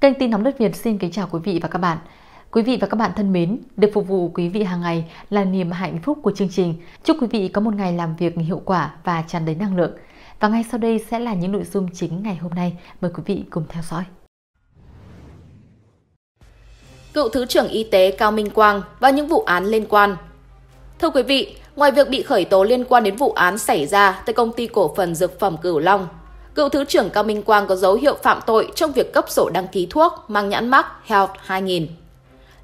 Kênh Tin Nóng Đất Việt xin kính chào quý vị và các bạn. Quý vị và các bạn thân mến, được phục vụ quý vị hàng ngày là niềm hạnh phúc của chương trình. Chúc quý vị có một ngày làm việc hiệu quả và tràn đầy năng lượng. Và ngay sau đây sẽ là những nội dung chính ngày hôm nay. Mời quý vị cùng theo dõi. Cựu Thứ trưởng Y tế Cao Minh Quang và những vụ án liên quan. Thưa quý vị, ngoài việc bị khởi tố liên quan đến vụ án xảy ra tại Công ty Cổ phần Dược phẩm Cửu Long, cựu Thứ trưởng Cao Minh Quang có dấu hiệu phạm tội trong việc cấp sổ đăng ký thuốc mang nhãn mác Health 2000.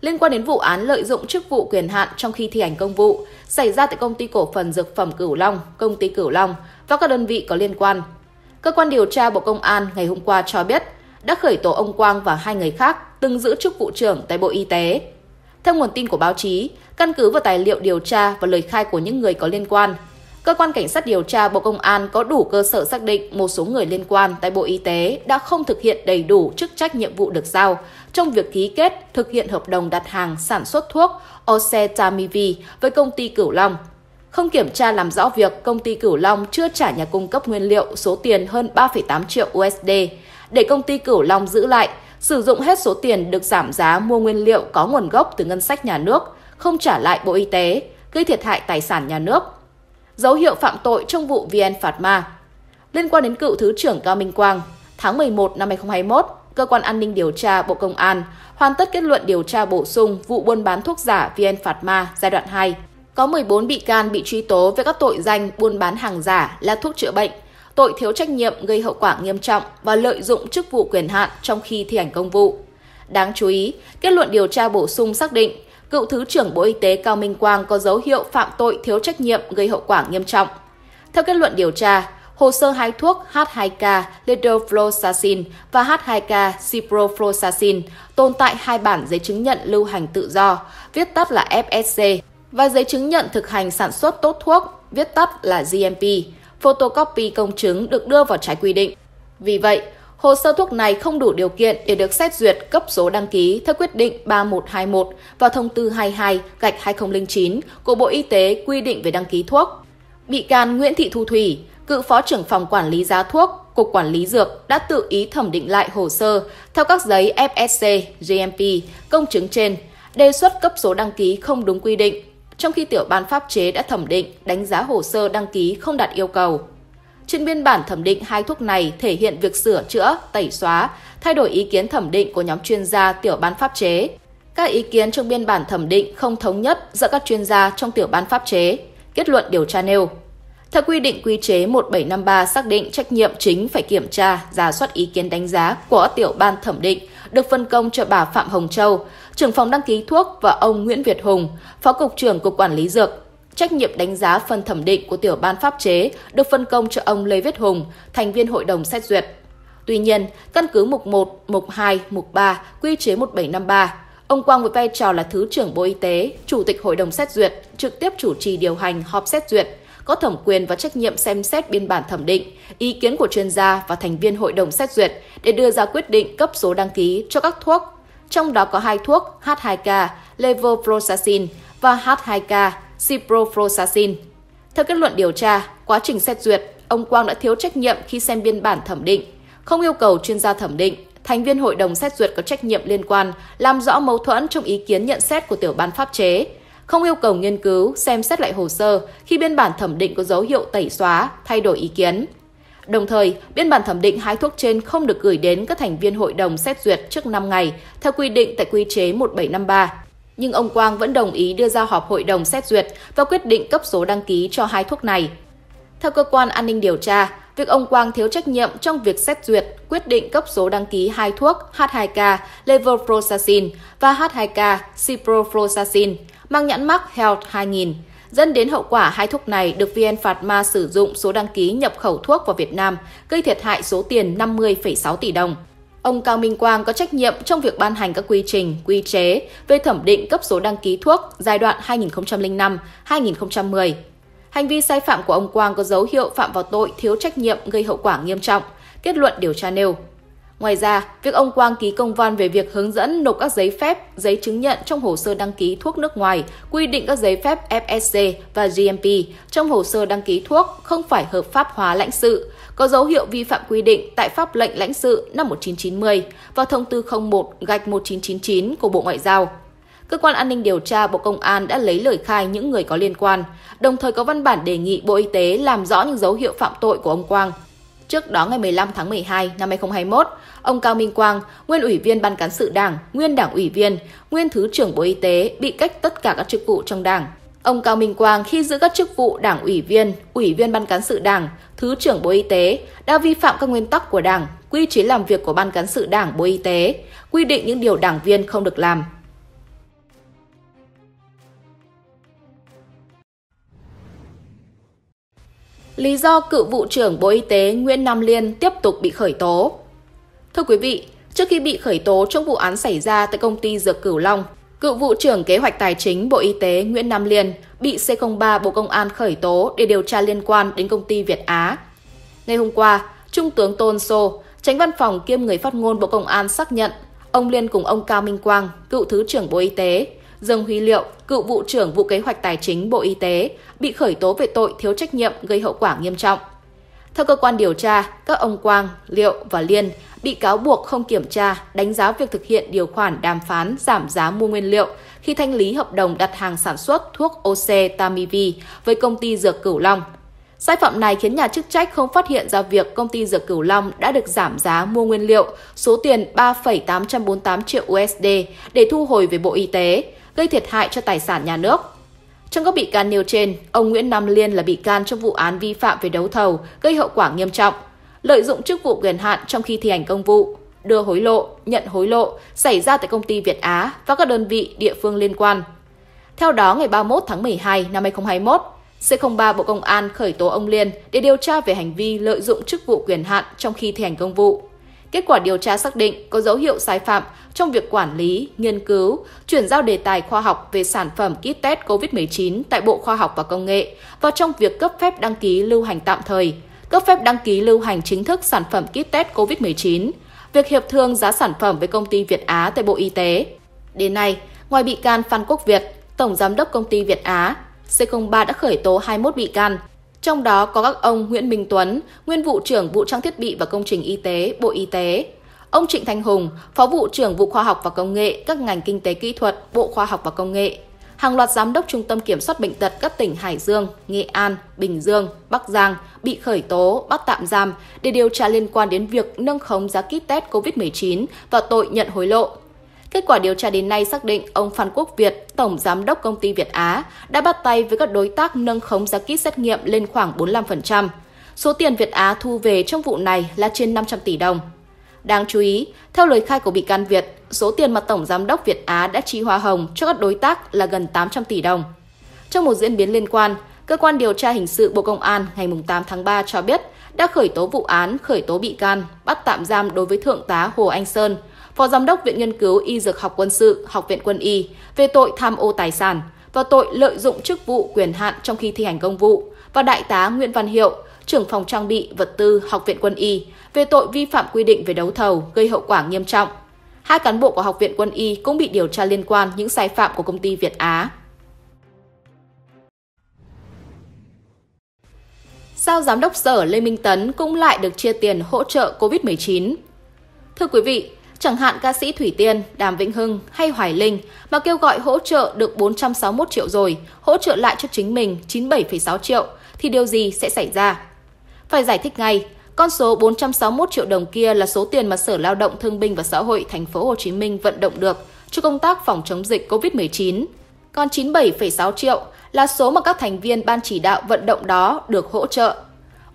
Liên quan đến vụ án lợi dụng chức vụ quyền hạn trong khi thi hành công vụ xảy ra tại Công ty Cổ phần Dược phẩm Cửu Long, Công ty Cửu Long và các đơn vị có liên quan, cơ quan điều tra Bộ Công an ngày hôm qua cho biết đã khởi tố ông Quang và hai người khác từng giữ chức vụ trưởng tại Bộ Y tế. Theo nguồn tin của báo chí, căn cứ vào tài liệu điều tra và lời khai của những người có liên quan, Cơ quan Cảnh sát điều tra Bộ Công an có đủ cơ sở xác định một số người liên quan tại Bộ Y tế đã không thực hiện đầy đủ chức trách nhiệm vụ được giao trong việc ký kết thực hiện hợp đồng đặt hàng sản xuất thuốc Oseltamivir với Công ty Cửu Long, không kiểm tra làm rõ việc Công ty Cửu Long chưa trả nhà cung cấp nguyên liệu số tiền hơn 3,8 triệu USD để Công ty Cửu Long giữ lại, sử dụng hết số tiền được giảm giá mua nguyên liệu có nguồn gốc từ ngân sách nhà nước, không trả lại Bộ Y tế, gây thiệt hại tài sản nhà nước. Dấu hiệu phạm tội trong vụ VN Pharma. Liên quan đến cựu Thứ trưởng Cao Minh Quang, tháng 11 năm 2021, Cơ quan An ninh Điều tra Bộ Công an hoàn tất kết luận điều tra bổ sung vụ buôn bán thuốc giả VN Pharma giai đoạn 2. Có 14 bị can bị truy tố về các tội danh buôn bán hàng giả là thuốc chữa bệnh, tội thiếu trách nhiệm gây hậu quả nghiêm trọng và lợi dụng chức vụ quyền hạn trong khi thi hành công vụ. Đáng chú ý, kết luận điều tra bổ sung xác định cựu Thứ trưởng Bộ Y tế Cao Minh Quang có dấu hiệu phạm tội thiếu trách nhiệm gây hậu quả nghiêm trọng. Theo kết luận điều tra, hồ sơ hai thuốc H2K Levofloxacin và H2K Ciprofloxacin tồn tại hai bản giấy chứng nhận lưu hành tự do, viết tắt là FSC, và giấy chứng nhận thực hành sản xuất tốt thuốc, viết tắt là GMP, photocopy công chứng được đưa vào trái quy định. Vì vậy, hồ sơ thuốc này không đủ điều kiện để được xét duyệt cấp số đăng ký theo quyết định 3121 và thông tư 22/2009 của Bộ Y tế quy định về đăng ký thuốc. Bị can Nguyễn Thị Thu Thủy, cựu Phó trưởng phòng quản lý giá thuốc, Cục Quản lý Dược đã tự ý thẩm định lại hồ sơ theo các giấy FSC, GMP, công chứng trên, đề xuất cấp số đăng ký không đúng quy định, trong khi tiểu ban pháp chế đã thẩm định đánh giá hồ sơ đăng ký không đạt yêu cầu. Trên biên bản thẩm định hai thuốc này thể hiện việc sửa chữa, tẩy xóa, thay đổi ý kiến thẩm định của nhóm chuyên gia tiểu ban pháp chế. Các ý kiến trong biên bản thẩm định không thống nhất giữa các chuyên gia trong tiểu ban pháp chế, kết luận điều tra nêu. Theo quy định quy chế 1753 xác định trách nhiệm chính phải kiểm tra, rà soát ý kiến đánh giá của tiểu ban thẩm định được phân công cho bà Phạm Hồng Châu, trưởng phòng đăng ký thuốc và ông Nguyễn Việt Hùng, Phó Cục trưởng Cục Quản lý Dược. Trách nhiệm đánh giá phần thẩm định của tiểu ban pháp chế được phân công cho ông Lê Viết Hùng, thành viên hội đồng xét duyệt. Tuy nhiên, căn cứ mục 1, mục 2, mục 3, quy chế 1753, ông Quang với vai trò là Thứ trưởng Bộ Y tế, Chủ tịch hội đồng xét duyệt, trực tiếp chủ trì điều hành họp xét duyệt, có thẩm quyền và trách nhiệm xem xét biên bản thẩm định, ý kiến của chuyên gia và thành viên hội đồng xét duyệt để đưa ra quyết định cấp số đăng ký cho các thuốc, trong đó có hai thuốc H2K Levofloxacin và H2K Ciprofloxacin. Theo kết luận điều tra, quá trình xét duyệt, ông Quang đã thiếu trách nhiệm khi xem biên bản thẩm định, không yêu cầu chuyên gia thẩm định, thành viên hội đồng xét duyệt có trách nhiệm liên quan làm rõ mâu thuẫn trong ý kiến nhận xét của tiểu ban pháp chế, không yêu cầu nghiên cứu, xem xét lại hồ sơ khi biên bản thẩm định có dấu hiệu tẩy xóa, thay đổi ý kiến. Đồng thời, biên bản thẩm định hai thuốc trên không được gửi đến các thành viên hội đồng xét duyệt trước 5 ngày theo quy định tại quy chế 1753. Nhưng ông Quang vẫn đồng ý đưa ra họp hội đồng xét duyệt và quyết định cấp số đăng ký cho hai thuốc này. Theo cơ quan an ninh điều tra, việc ông Quang thiếu trách nhiệm trong việc xét duyệt, quyết định cấp số đăng ký hai thuốc H2K Levofloxacin và H2K Ciprofloxacin mang nhãn mác Health 2000, dẫn đến hậu quả hai thuốc này được VN Pharma sử dụng số đăng ký nhập khẩu thuốc vào Việt Nam, gây thiệt hại số tiền 50,6 tỷ đồng. Ông Cao Minh Quang có trách nhiệm trong việc ban hành các quy trình, quy chế về thẩm định cấp số đăng ký thuốc giai đoạn 2005-2010. Hành vi sai phạm của ông Quang có dấu hiệu phạm vào tội thiếu trách nhiệm gây hậu quả nghiêm trọng, kết luận điều tra nêu. Ngoài ra, việc ông Quang ký công văn về việc hướng dẫn nộp các giấy phép, giấy chứng nhận trong hồ sơ đăng ký thuốc nước ngoài, quy định các giấy phép FSC và GMP trong hồ sơ đăng ký thuốc không phải hợp pháp hóa lãnh sự, có dấu hiệu vi phạm quy định tại Pháp lệnh lãnh sự năm 1990 và Thông tư 01/1999 của Bộ Ngoại giao. Cơ quan An ninh điều tra Bộ Công an đã lấy lời khai những người có liên quan, đồng thời có văn bản đề nghị Bộ Y tế làm rõ những dấu hiệu phạm tội của ông Quang. Trước đó ngày 15 tháng 12 năm 2021, ông Cao Minh Quang, nguyên Ủy viên Ban Cán sự Đảng, nguyên Đảng ủy viên, nguyên Thứ trưởng Bộ Y tế bị cách tất cả các chức vụ trong Đảng. Ông Cao Minh Quang khi giữ các chức vụ Đảng ủy viên Ban Cán sự Đảng, Thứ trưởng Bộ Y tế đã vi phạm các nguyên tắc của Đảng, quy chế làm việc của Ban Cán sự Đảng Bộ Y tế, quy định những điều đảng viên không được làm. Lý do cựu Vụ trưởng Bộ Y tế Nguyễn Nam Liên tiếp tục bị khởi tố. Thưa quý vị, trước khi bị khởi tố trong vụ án xảy ra tại Công ty Dược Cửu Long, cựu Vụ trưởng Kế hoạch Tài chính Bộ Y tế Nguyễn Nam Liên bị C03 Bộ Công an khởi tố để điều tra liên quan đến Công ty Việt Á. Ngày hôm qua, Trung tướng Tôn Sô, Chánh Văn phòng kiêm người phát ngôn Bộ Công an xác nhận ông Liên cùng ông Cao Minh Quang, cựu Thứ trưởng Bộ Y tế, Dương Huy Liệu, cựu Vụ trưởng Vụ Kế hoạch Tài chính Bộ Y tế, bị khởi tố về tội thiếu trách nhiệm gây hậu quả nghiêm trọng. Theo cơ quan điều tra, các ông Quang, Liệu và Liên bị cáo buộc không kiểm tra, đánh giá việc thực hiện điều khoản đàm phán giảm giá mua nguyên liệu khi thanh lý hợp đồng đặt hàng sản xuất thuốc Oseltamivir với Công ty Dược Cửu Long. Sai phạm này khiến nhà chức trách không phát hiện ra việc Công ty Dược Cửu Long đã được giảm giá mua nguyên liệu số tiền 3,848 triệu USD để thu hồi về Bộ Y tế, gây thiệt hại cho tài sản nhà nước. Trong các bị can nêu trên, ông Nguyễn Nam Liên là bị can trong vụ án vi phạm về đấu thầu gây hậu quả nghiêm trọng, lợi dụng chức vụ quyền hạn trong khi thi hành công vụ, đưa hối lộ, nhận hối lộ xảy ra tại Công ty Việt Á và các đơn vị địa phương liên quan. Theo đó, ngày 31 tháng 12 năm 2021, C03 Bộ Công an khởi tố ông Liên để điều tra về hành vi lợi dụng chức vụ quyền hạn trong khi thi hành công vụ. Kết quả điều tra xác định có dấu hiệu sai phạm trong việc quản lý, nghiên cứu, chuyển giao đề tài khoa học về sản phẩm kit test COVID-19 tại Bộ Khoa học và Công nghệ và trong việc cấp phép đăng ký lưu hành tạm thời, cấp phép đăng ký lưu hành chính thức sản phẩm kit test COVID-19, việc hiệp thương giá sản phẩm với Công ty Việt Á tại Bộ Y tế. Đến nay, ngoài bị can Phan Quốc Việt, Tổng Giám đốc Công ty Việt Á, C03 đã khởi tố 21 bị can, trong đó có các ông Nguyễn Minh Tuấn, nguyên Vụ trưởng Vụ Trang thiết bị và Công trình Y tế, Bộ Y tế, ông Trịnh Thanh Hùng, Phó Vụ trưởng Vụ Khoa học và Công nghệ, các ngành Kinh tế Kỹ thuật, Bộ Khoa học và Công nghệ, hàng loạt giám đốc Trung tâm Kiểm soát Bệnh tật các tỉnh Hải Dương, Nghệ An, Bình Dương, Bắc Giang bị khởi tố, bắt tạm giam để điều tra liên quan đến việc nâng khống giá kit test COVID-19 và tội nhận hối lộ. Kết quả điều tra đến nay xác định ông Phan Quốc Việt, Tổng Giám đốc Công ty Việt Á, đã bắt tay với các đối tác nâng khống giá kit xét nghiệm lên khoảng 45%. Số tiền Việt Á thu về trong vụ này là trên 500 tỷ đồng. Đáng chú ý, theo lời khai của bị can Việt, số tiền mà Tổng Giám đốc Việt Á đã chi hoa hồng cho các đối tác là gần 800 tỷ đồng. Trong một diễn biến liên quan, Cơ quan Điều tra Hình sự Bộ Công an ngày 8 tháng 3 cho biết đã khởi tố vụ án, khởi tố bị can, bắt tạm giam đối với Thượng tá Hồ Anh Sơn, Phó Giám đốc Viện Nghiên cứu Y Dược học Quân sự, Học viện Quân y về tội tham ô tài sản và tội lợi dụng chức vụ quyền hạn trong khi thi hành công vụ và Đại tá Nguyễn Văn Hiệu, trưởng phòng trang bị vật tư Học viện Quân y về tội vi phạm quy định về đấu thầu gây hậu quả nghiêm trọng. Hai cán bộ của Học viện Quân y cũng bị điều tra liên quan những sai phạm của Công ty Việt Á. Sao Giám đốc Sở Lê Minh Tấn cũng lại được chia tiền hỗ trợ COVID-19? Thưa quý vị, chẳng hạn ca sĩ Thủy Tiên, Đàm Vĩnh Hưng hay Hoài Linh mà kêu gọi hỗ trợ được 461 triệu rồi, hỗ trợ lại cho chính mình 97,6 triệu, thì điều gì sẽ xảy ra? Phải giải thích ngay, con số 461 triệu đồng kia là số tiền mà Sở Lao động Thương binh và Xã hội Thành phố Hồ Chí Minh vận động được cho công tác phòng chống dịch COVID-19. Còn 97,6 triệu là số mà các thành viên ban chỉ đạo vận động đó được hỗ trợ.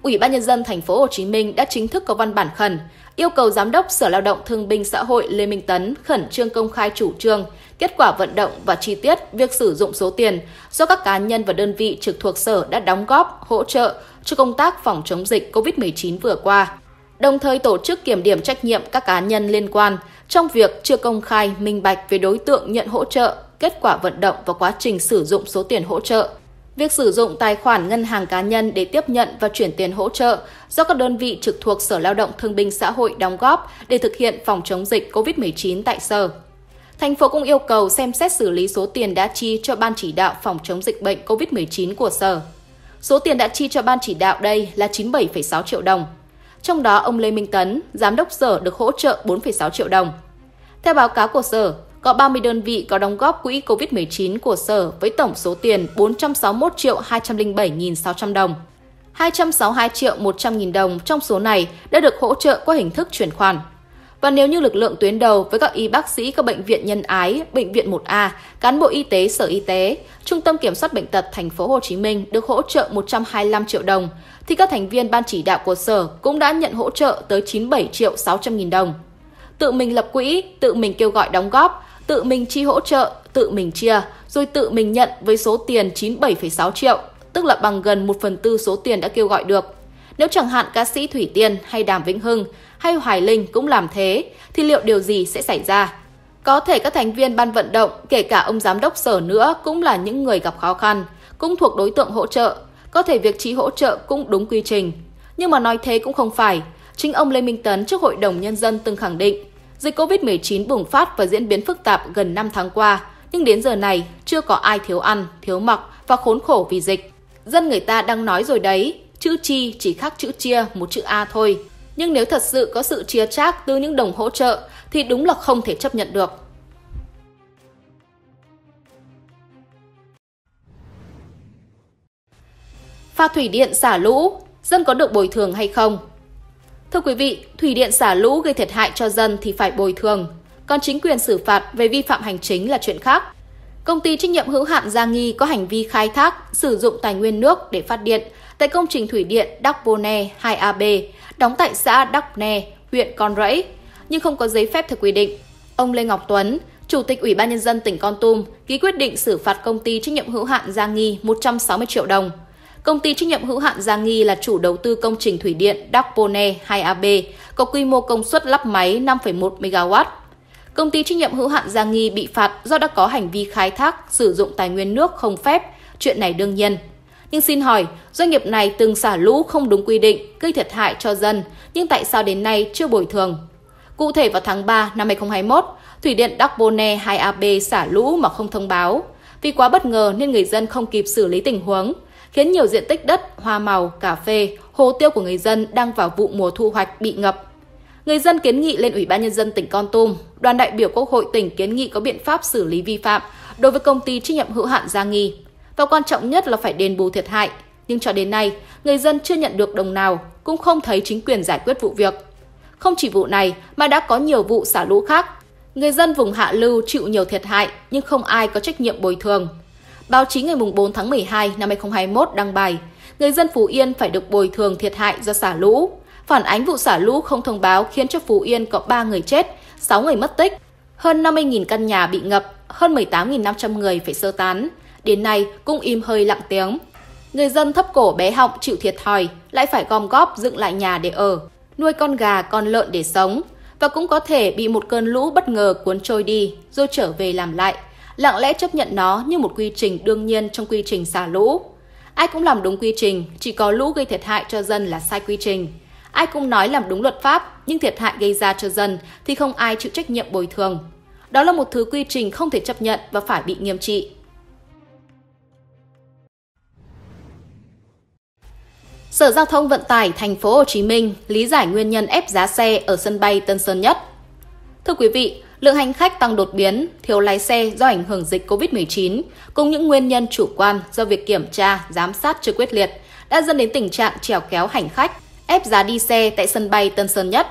Ủy ban Nhân dân Thành phố Hồ Chí Minh đã chính thức có văn bản khẩn yêu cầu Giám đốc Sở Lao động Thương binh Xã hội Lê Minh Tấn khẩn trương công khai chủ trương, kết quả vận động và chi tiết việc sử dụng số tiền do các cá nhân và đơn vị trực thuộc Sở đã đóng góp, hỗ trợ cho công tác phòng chống dịch COVID-19 vừa qua, đồng thời tổ chức kiểm điểm trách nhiệm các cá nhân liên quan trong việc chưa công khai, minh bạch về đối tượng nhận hỗ trợ, kết quả vận động và quá trình sử dụng số tiền hỗ trợ. Việc sử dụng tài khoản ngân hàng cá nhân để tiếp nhận và chuyển tiền hỗ trợ do các đơn vị trực thuộc Sở Lao động Thương binh Xã hội đóng góp để thực hiện phòng chống dịch COVID-19 tại Sở. Thành phố cũng yêu cầu xem xét xử lý số tiền đã chi cho Ban chỉ đạo phòng chống dịch bệnh COVID-19 của Sở. Số tiền đã chi cho Ban chỉ đạo đây là 97,6 triệu đồng. trong đó ông Lê Minh Tấn, giám đốc sở được hỗ trợ 4,6 triệu đồng. Theo báo cáo của sở, có 30 đơn vị có đóng góp quỹ COVID-19 của sở với tổng số tiền 461 triệu 207.600 đồng. 262 triệu 100.000 đồng trong số này đã được hỗ trợ qua hình thức chuyển khoản. Và nếu như lực lượng tuyến đầu với các y bác sĩ các bệnh viện Nhân Ái, bệnh viện 1A, cán bộ y tế Sở Y tế, Trung tâm Kiểm soát bệnh tật thành phố Hồ Chí Minh được hỗ trợ 125 triệu đồng thì các thành viên ban chỉ đạo của sở cũng đã nhận hỗ trợ tới 97 triệu 600.000 đồng. Tự mình lập quỹ, tự mình kêu gọi đóng góp, tự mình chi hỗ trợ, tự mình chia, rồi tự mình nhận với số tiền 97,6 triệu, tức là bằng gần 1/4 số tiền đã kêu gọi được. Nếu chẳng hạn ca sĩ Thủy Tiên hay Đàm Vĩnh Hưng hay Hoài Linh cũng làm thế, thì liệu điều gì sẽ xảy ra? Có thể các thành viên ban vận động, kể cả ông giám đốc sở nữa cũng là những người gặp khó khăn, cũng thuộc đối tượng hỗ trợ. Có thể việc chi hỗ trợ cũng đúng quy trình. Nhưng mà nói thế cũng không phải. Chính ông Lê Minh Tấn trước Hội đồng Nhân dân từng khẳng định, dịch Covid-19 bùng phát và diễn biến phức tạp gần 5 tháng qua, nhưng đến giờ này chưa có ai thiếu ăn, thiếu mặc và khốn khổ vì dịch. Dân người ta đang nói rồi đấy, chữ chi chỉ khác chữ chia một chữ A thôi. Nhưng nếu thật sự có sự chia chác từ những đồng hỗ trợ thì đúng là không thể chấp nhận được. Pha thủy điện xả lũ, dân có được bồi thường hay không? Thưa quý vị, thủy điện xả lũ gây thiệt hại cho dân thì phải bồi thường, còn chính quyền xử phạt về vi phạm hành chính là chuyện khác. Công ty trách nhiệm hữu hạn Gia Nghi có hành vi khai thác, sử dụng tài nguyên nước để phát điện tại công trình thủy điện Đắk Bô Nê 2AB, đóng tại xã Đắk Nê, huyện Con Rẫy, nhưng không có giấy phép theo quy định. Ông Lê Ngọc Tuấn, Chủ tịch Ủy ban Nhân dân tỉnh Kon Tum, ký quyết định xử phạt công ty trách nhiệm hữu hạn Gia Nghi 160 triệu đồng. Công ty trách nhiệm hữu hạn Gia Nghi là chủ đầu tư công trình thủy điện Đắk Bô Nê 2AB, có quy mô công suất lắp máy 5,1 MW. Công ty trách nhiệm hữu hạn Gia Nghi bị phạt do đã có hành vi khai thác, sử dụng tài nguyên nước không phép, chuyện này đương nhiên. Nhưng xin hỏi, doanh nghiệp này từng xả lũ không đúng quy định, gây thiệt hại cho dân, nhưng tại sao đến nay chưa bồi thường? Cụ thể vào tháng 3 năm 2021, thủy điện Đắk Bô Nê 2AB xả lũ mà không thông báo. Vì quá bất ngờ nên người dân không kịp xử lý tình huống, khiến nhiều diện tích đất, hoa màu, cà phê, hồ tiêu của người dân đang vào vụ mùa thu hoạch bị ngập. Người dân kiến nghị lên Ủy ban Nhân dân tỉnh Kon Tum, đoàn đại biểu Quốc hội tỉnh kiến nghị có biện pháp xử lý vi phạm đối với công ty trách nhiệm hữu hạn Gia Nghi. Và quan trọng nhất là phải đền bù thiệt hại. Nhưng cho đến nay, người dân chưa nhận được đồng nào, cũng không thấy chính quyền giải quyết vụ việc. Không chỉ vụ này mà đã có nhiều vụ xả lũ khác. Người dân vùng hạ lưu chịu nhiều thiệt hại nhưng không ai có trách nhiệm bồi thường. Báo chí ngày 4 tháng 12 năm 2021 đăng bài, người dân Phú Yên phải được bồi thường thiệt hại do xả lũ. Phản ánh vụ xả lũ không thông báo khiến cho Phú Yên có 3 người chết, 6 người mất tích, hơn 50.000 căn nhà bị ngập, hơn 18.500 người phải sơ tán. Đến nay cũng im hơi lặng tiếng. Người dân thấp cổ bé họng chịu thiệt thòi, lại phải gom góp dựng lại nhà để ở, nuôi con gà, con lợn để sống, và cũng có thể bị một cơn lũ bất ngờ cuốn trôi đi rồi trở về làm lại, lặng lẽ chấp nhận nó như một quy trình đương nhiên trong quy trình xả lũ. Ai cũng làm đúng quy trình, chỉ có lũ gây thiệt hại cho dân là sai quy trình. Ai cũng nói làm đúng luật pháp, nhưng thiệt hại gây ra cho dân thì không ai chịu trách nhiệm bồi thường. Đó là một thứ quy trình không thể chấp nhận và phải bị nghiêm trị. Sở Giao thông Vận tải Thành phố Hồ Chí Minh lý giải nguyên nhân ép giá xe ở sân bay Tân Sơn Nhất. Thưa quý vị, lượng hành khách tăng đột biến, thiếu lái xe do ảnh hưởng dịch Covid-19 cùng những nguyên nhân chủ quan do việc kiểm tra, giám sát chưa quyết liệt đã dẫn đến tình trạng trèo kéo hành khách, ép giá đi xe tại sân bay Tân Sơn Nhất.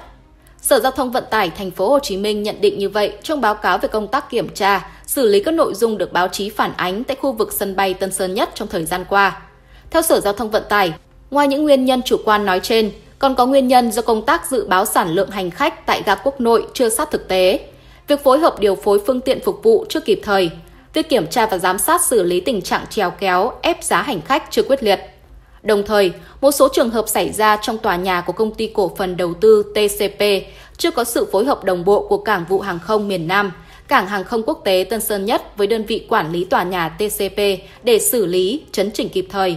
Sở Giao thông Vận tải Thành phố Hồ Chí Minh nhận định như vậy trong báo cáo về công tác kiểm tra, xử lý các nội dung được báo chí phản ánh tại khu vực sân bay Tân Sơn Nhất trong thời gian qua. Theo Sở Giao thông Vận tải, ngoài những nguyên nhân chủ quan nói trên, còn có nguyên nhân do công tác dự báo sản lượng hành khách tại ga quốc nội chưa sát thực tế, việc phối hợp điều phối phương tiện phục vụ chưa kịp thời, việc kiểm tra và giám sát xử lý tình trạng trèo kéo, ép giá hành khách chưa quyết liệt. Đồng thời, một số trường hợp xảy ra trong tòa nhà của Công ty Cổ phần Đầu tư TCP chưa có sự phối hợp đồng bộ của Cảng vụ Hàng không miền Nam, Cảng Hàng không Quốc tế Tân Sơn Nhất với đơn vị quản lý tòa nhà TCP để xử lý, chấn chỉnh kịp thời.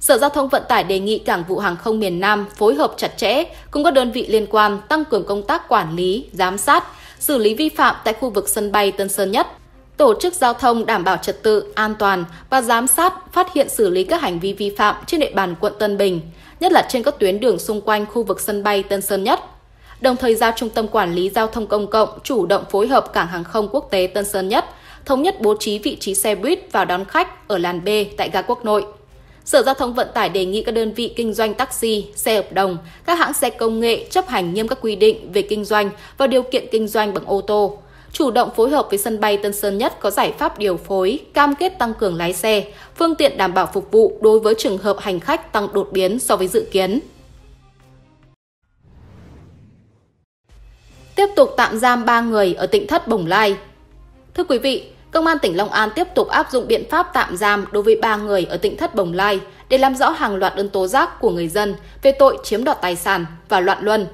Sở Giao thông Vận tải đề nghị Cảng vụ Hàng không miền Nam phối hợp chặt chẽ cùng các đơn vị liên quan tăng cường công tác quản lý, giám sát, xử lý vi phạm tại khu vực sân bay Tân Sơn Nhất, tổ chức giao thông đảm bảo trật tự, an toàn và giám sát, phát hiện xử lý các hành vi vi phạm trên địa bàn quận Tân Bình, nhất là trên các tuyến đường xung quanh khu vực sân bay Tân Sơn Nhất. Đồng thời giao Trung tâm Quản lý Giao thông Công cộng chủ động phối hợp Cảng hàng không quốc tế Tân Sơn Nhất, thống nhất bố trí vị trí xe buýt vào đón khách ở làn B tại ga Quốc Nội. Sở Giao thông Vận tải đề nghị các đơn vị kinh doanh taxi, xe hợp đồng, các hãng xe công nghệ chấp hành nghiêm các quy định về kinh doanh và điều kiện kinh doanh bằng ô tô, chủ động phối hợp với sân bay Tân Sơn Nhất có giải pháp điều phối, cam kết tăng cường lái xe, phương tiện đảm bảo phục vụ đối với trường hợp hành khách tăng đột biến so với dự kiến. Tiếp tục tạm giam 3 người ở Tịnh Thất Bồng Lai. Thưa quý vị, Công an tỉnh Long An tiếp tục áp dụng biện pháp tạm giam đối với 3 người ở Tịnh Thất Bồng Lai để làm rõ hàng loạt đơn tố giác của người dân về tội chiếm đoạt tài sản và loạn luân.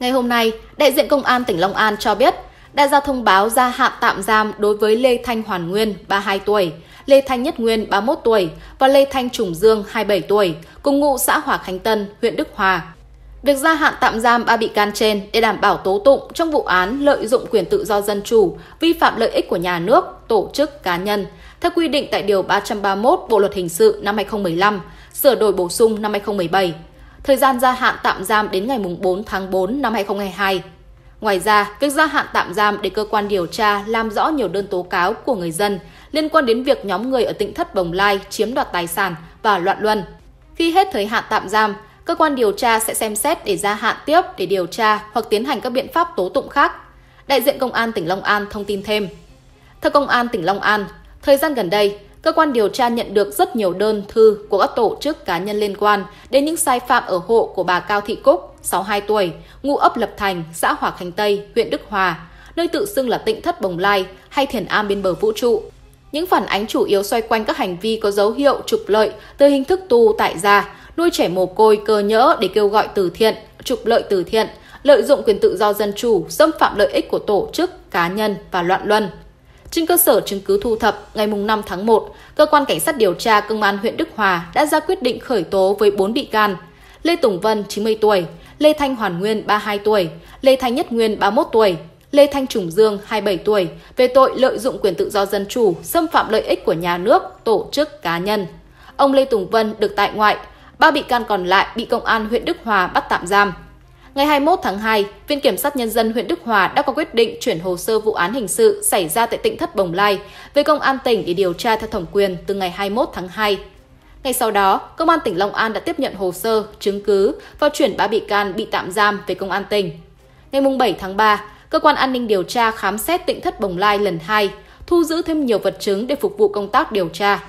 Ngày hôm nay, đại diện Công an tỉnh Long An cho biết đã ra thông báo gia hạn tạm giam đối với Lê Thanh Hoàn Nguyên, 32 tuổi, Lê Thanh Nhất Nguyên, 31 tuổi và Lê Thanh Trùng Dương, 27 tuổi, cùng ngụ xã Hòa Khánh Tân, huyện Đức Hòa. Việc gia hạn tạm giam 3 bị can trên để đảm bảo tố tụng trong vụ án lợi dụng quyền tự do dân chủ, vi phạm lợi ích của nhà nước, tổ chức, cá nhân, theo quy định tại Điều 331 Bộ Luật Hình sự năm 2015, sửa đổi bổ sung năm 2017. Thời gian gia hạn tạm giam đến ngày 4 tháng 4 năm 2022. Ngoài ra, việc gia hạn tạm giam để cơ quan điều tra làm rõ nhiều đơn tố cáo của người dân liên quan đến việc nhóm người ở Tịnh Thất Bồng Lai chiếm đoạt tài sản và loạn luân. Khi hết thời hạn tạm giam, cơ quan điều tra sẽ xem xét để gia hạn tiếp để điều tra hoặc tiến hành các biện pháp tố tụng khác. Đại diện Công an tỉnh Long An thông tin thêm. Theo Công an tỉnh Long An, thời gian gần đây, cơ quan điều tra nhận được rất nhiều đơn thư của các tổ chức cá nhân liên quan đến những sai phạm ở hộ của bà Cao Thị Cúc, 62 tuổi, ngụ ấp Lập Thành, xã Hòa Khánh Tây, huyện Đức Hòa, nơi tự xưng là Tịnh Thất Bồng Lai hay Thiền Am bên bờ vũ trụ. Những phản ánh chủ yếu xoay quanh các hành vi có dấu hiệu trục lợi từ hình thức tu tại gia, nuôi trẻ mồ côi cơ nhỡ để kêu gọi từ thiện, trục lợi từ thiện, lợi dụng quyền tự do dân chủ, xâm phạm lợi ích của tổ chức, cá nhân và loạn luân. Trên cơ sở chứng cứ thu thập, ngày 5 tháng 1, Cơ quan Cảnh sát điều tra Công an huyện Đức Hòa đã ra quyết định khởi tố với 4 bị can: Lê Tùng Vân, 90 tuổi, Lê Thanh Hoàn Nguyên, 32 tuổi, Lê Thanh Nhất Nguyên, 31 tuổi, Lê Thanh Trùng Dương, 27 tuổi, về tội lợi dụng quyền tự do dân chủ, xâm phạm lợi ích của nhà nước, tổ chức, cá nhân. Ông Lê Tùng Vân được tại ngoại, 3 bị can còn lại bị Công an huyện Đức Hòa bắt tạm giam. Ngày 21 tháng 2, Viện Kiểm sát Nhân dân huyện Đức Hòa đã có quyết định chuyển hồ sơ vụ án hình sự xảy ra tại Tịnh Thất Bồng Lai về Công an tỉnh để điều tra theo thẩm quyền từ ngày 21 tháng 2. Ngay sau đó, Công an tỉnh Long An đã tiếp nhận hồ sơ, chứng cứ và chuyển 3 bị can bị tạm giam về Công an tỉnh. Ngày 7 tháng 3, Cơ quan An ninh điều tra khám xét Tịnh Thất Bồng Lai lần 2, thu giữ thêm nhiều vật chứng để phục vụ công tác điều tra.